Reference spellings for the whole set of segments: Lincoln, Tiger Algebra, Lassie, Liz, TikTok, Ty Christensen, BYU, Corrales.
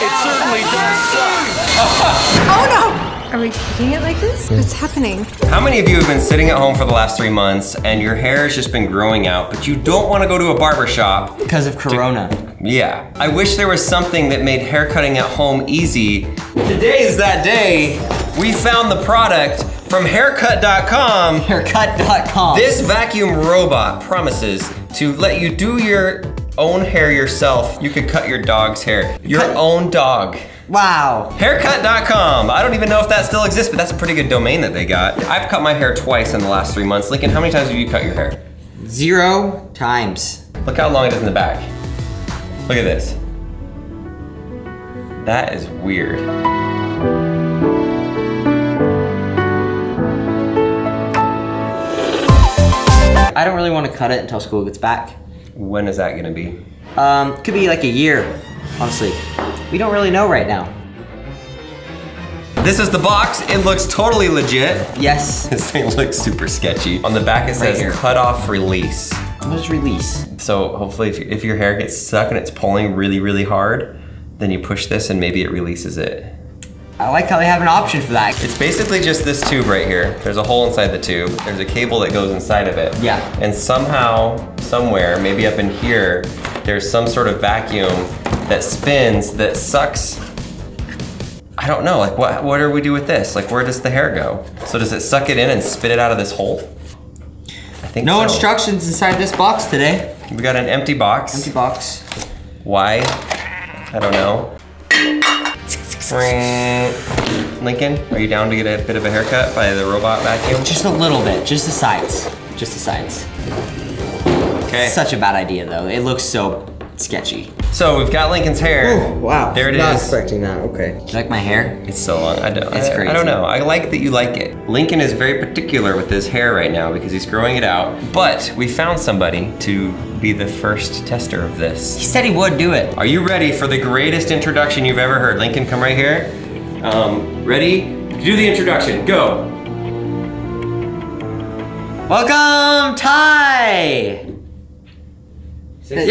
It certainly does suck. Oh no! Are we kicking it like this? What's happening? How many of you have been sitting at home for the last 3 months and your hair has just been growing out, but you don't want to go to a barber shop? Because of Corona. Yeah. I wish there was something that made haircutting at home easy. Today is that day. We found the product from haircut.com. Haircut.com. This vacuum robot promises to let you do your own hair yourself. You could cut your dog's hair. Your own dog. Wow. Haircut.com. I don't even know if that still exists, but that's a pretty good domain that they got. I've cut my hair twice in the last 3 months. Lincoln, how many times have you cut your hair? 0 times. Look how long it is in the back. Look at this. That is weird. I don't really want to cut it until school gets back. When is that gonna be? Could be like a year, honestly. We don't really know right now. This is the box. It looks totally legit. Yes. This thing looks super sketchy. On the back it says cut off release. What is release? So hopefully if your hair gets stuck and it's pulling really, really hard, then you push this and maybe it releases it. I like how they have an option for that. It's basically just this tube right here. There's a hole inside the tube. There's a cable that goes inside of it. Yeah. And somehow, somewhere, maybe up in here, there's some sort of vacuum that spins, that sucks. I don't know, like what do we do with this? Like where does the hair go? So does it suck it in and spit it out of this hole? I think no instructions inside this box today. We got an empty box. Empty box. Why? I don't know. Lincoln, are you down to get a bit of a haircut by the robot vacuum? Just a little bit, just the sides. Just the sides. Okay. Such a bad idea though. It looks so sketchy. So we've got Lincoln's hair. Ooh, wow. There it is. Not expecting that, okay. Do you like my hair? It's so long, I don't. It's crazy. I don't know, I like that you like it. Lincoln is very particular with his hair right now because he's growing it out, but we found somebody to be the first tester of this. He said he would do it. Are you ready for the greatest introduction you've ever heard? Lincoln, come right here. Ready? Do the introduction, go. Welcome, Ty. Yeah!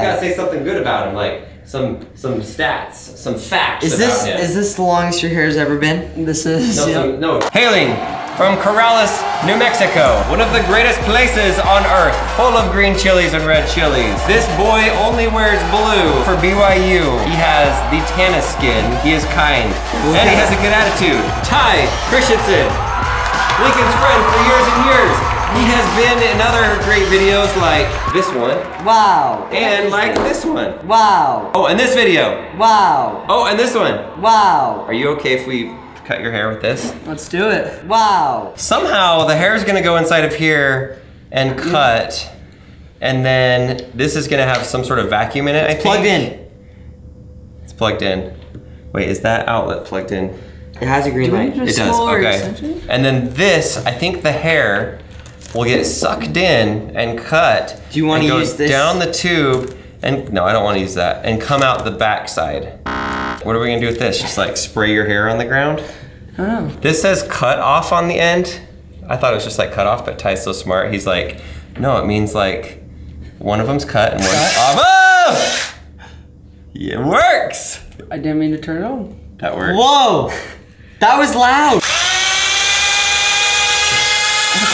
You gotta say something good about him, like some stats, some facts about him. Is this the longest your hair's ever been? This is, no. Hailing from Corrales, New Mexico, one of the greatest places on earth, full of green chilies and red chilies. This boy only wears blue for BYU. He has the tannest skin, he is kind, and he has a good attitude. Ty Christensen, Lincoln's friend for years and years. He has been in other great videos like this one. Wow. And like this one. Wow. Oh, and this video. Wow. Oh, and this one. Wow. Are you okay if we cut your hair with this? Let's do it. Wow. Somehow the hair is gonna go inside of here and cut. And then this is gonna have some sort of vacuum in it, I think. Plugged in. It's plugged in. Wait, is that outlet plugged in? It has a green light. It does, okay. And then this, I think the hair will get sucked in and cut. Do you want to use this? Down the tube and, no, I don't want to use that. And come out the backside. What are we gonna do with this? Just like spray your hair on the ground? I don't know. This says cut off on the end. I thought it was just like cut off, but Ty's so smart. He's like, no, it means like one of them's cut and one's off. Oh! It works. I didn't mean to turn it on. That worked. Whoa, that was loud.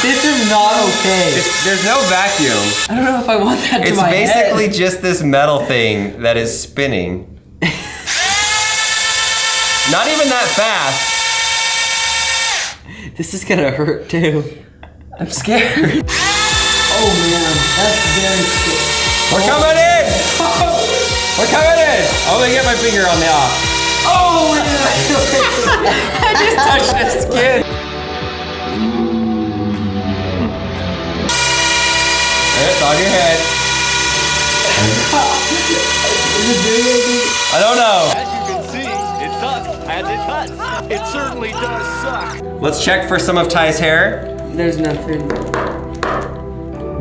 This is not okay. There's no vacuum. I don't know if I want that to my head. It's basically just this metal thing that is spinning. Not even that fast. This is gonna hurt too. I'm scared. Oh man, that's very scary. We're coming in! Oh. We're coming in! I'm gonna get my finger on the off. Oh! I just touched the skin. It's on your head. I don't know. As you can see, it sucks as it cuts. It certainly does suck. Let's check for some of Ty's hair. There's nothing.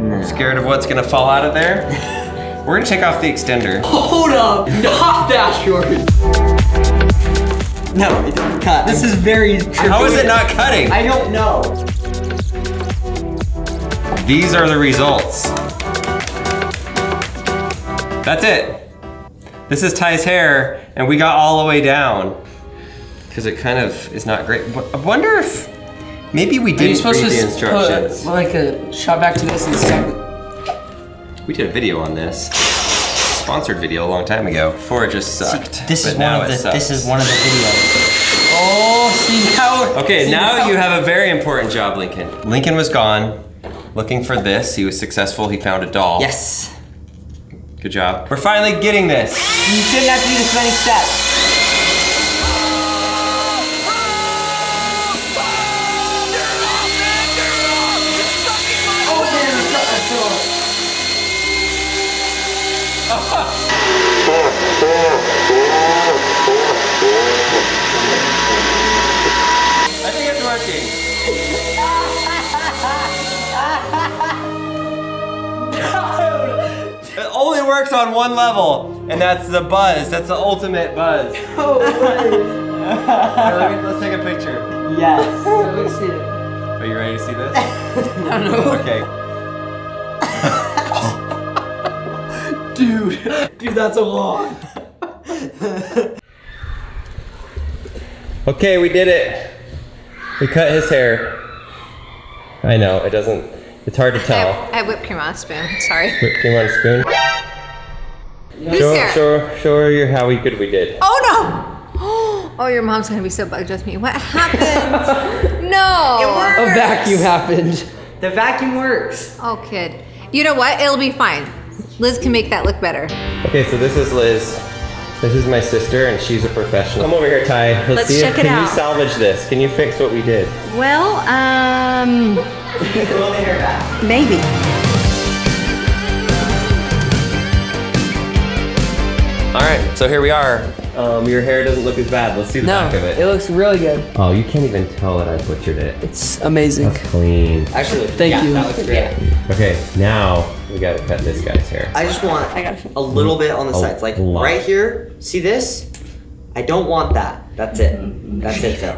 No. Scared of what's gonna fall out of there? We're gonna take off the extender. Hold up, not that short. No, it doesn't cut. This is very tricky. How is it not cutting? I don't know. These are the results. That's it. This is Ty's hair, and we got all the way down. Because it kind of is not great. I wonder if maybe we didn't read the instructions. Put, like a shot back to this and stuff. We did a video on this, sponsored video a long time ago. Before it just sucked. See, this is one of the. Sucks. This is one of the videos. Oh, see now. Okay, see now you have a very important job, Lincoln. Lincoln was gone, looking for this. He was successful. He found a doll. Yes. Good job. We're finally getting this. You shouldn't have to do this many steps. I think it's working. It only works on one level, and that's the buzz. That's the ultimate buzz. Oh, let's take a picture. Yes. Let's see it. Are you ready to see this? I don't know. Okay. Dude, that's a lot. Okay, we did it. We cut his hair. I know, it doesn't, it's hard to tell. I whipped cream on a spoon, sorry. Whipped cream on a spoon? Yeah. Show her how good we did. Oh no! Oh, your mom's gonna be so bugged with me. What happened? No! It works. A vacuum happened. The vacuum works. Oh, kid. You know what? It'll be fine. Liz can make that look better. Okay, so this is Liz. This is my sister, and she's a professional. Come over here, Ty. Let's see check if, it out. Can you salvage this? Can you fix what we did? Well, we'll get her back. Maybe. All right, so here we are. Your hair doesn't look as bad. Let's see the back of it. It looks really good. Oh, you can't even tell that I butchered it. It's amazing. That's clean. Actually, thank you. That looks great. Yeah. Okay, now. We gotta cut this guy's hair. I just want a little bit on the sides. Like right here, see this? I don't want that. That's it. That's it, Phil.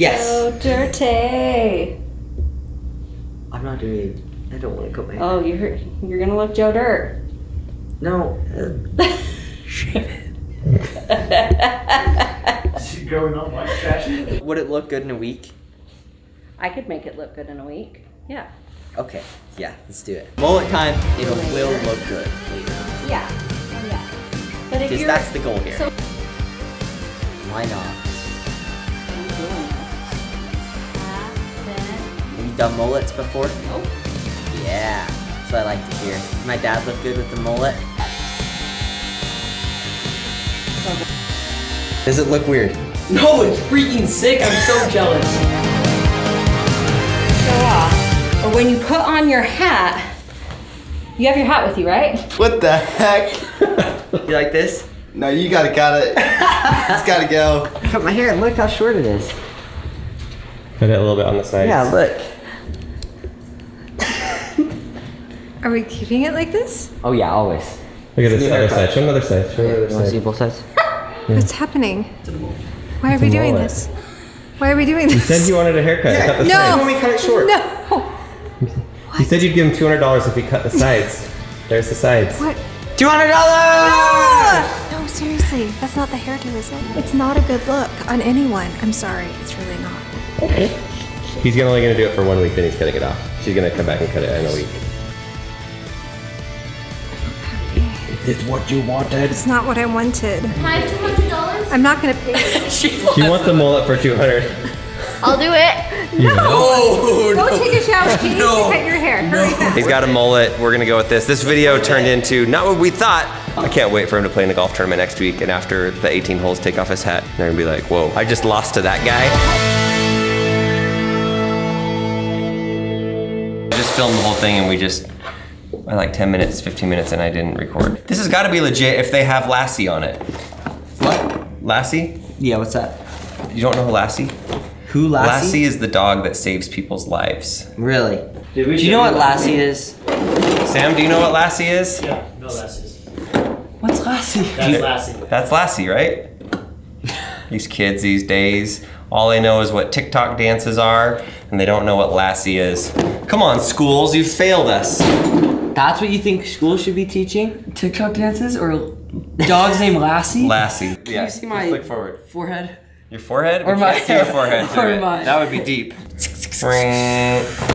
Yes. So dirty. I'm not doing it. I don't want to cut my hair. Oh, you're gonna look Joe Dirt. No. Shave it. She's going on like fashion. Would it look good in a week? I could make it look good in a week. Yeah. Okay, yeah, let's do it. Mullet time, it will look good later. Yeah, yeah. But if you're, that's the goal here. So why not? Have you done mullets before? Nope. Yeah, that's what I like to hear. My dad looked good with the mullet. Does it look weird? No, it's freaking sick. I'm so jealous. Show off. When you put on your hat, you have your hat with you, right? What the heck? You like this? No, you got it. It's gotta go. Cut my hair and look how short it is. Cut it a little bit on the sides. Yeah, look. Are we keeping it like this? Oh yeah, always. Look at this other side. Show another side. Show another side. See both sides? Yeah. What's happening? Why are we doing this? Why are we doing this? You said you wanted a haircut. Yeah. Cut the sides. No, when we cut it short. No. You said you'd give him $200 if he cut the sides. There's the sides. What? $200! No! No, seriously, that's not the hairdo, is it? It's not a good look on anyone. I'm sorry, it's really not. Okay. He's only gonna do it for 1 week, then he's cutting it off. She's gonna come back and cut it in a week. It's what you wanted. It's not what I wanted. Can I have $200? I'm not gonna pay. She wants a mullet for $200. I'll do it. No. No. Go take a shower. You need to cut your hair. Hurry back. He's got a mullet. We're going to go with this. This video turned into not what we thought. I can't wait for him to play in a golf tournament next week. And after the 18 holes, take off his hat. And they're going to be like, whoa, I just lost to that guy. I just filmed the whole thing and we just, like 10 minutes, 15 minutes, and I didn't record. This has got to be legit if they have Lassie on it. What? Lassie? Yeah, what's that? You don't know Lassie? Who, Lassie? Lassie is the dog that saves people's lives. Really? Do you know what Lassie is? Sam, do you know what Lassie is? Yeah, no Lassie's. What's Lassie? That's Lassie. That's Lassie, right? These kids these days, all they know is what TikTok dances are, and they don't know what Lassie is. Come on, schools, you've failed us. That's what you think school should be teaching? TikTok dances or dogs named Lassie? Lassie. Can you see my forehead? Your forehead? Or my hair. That would be deep.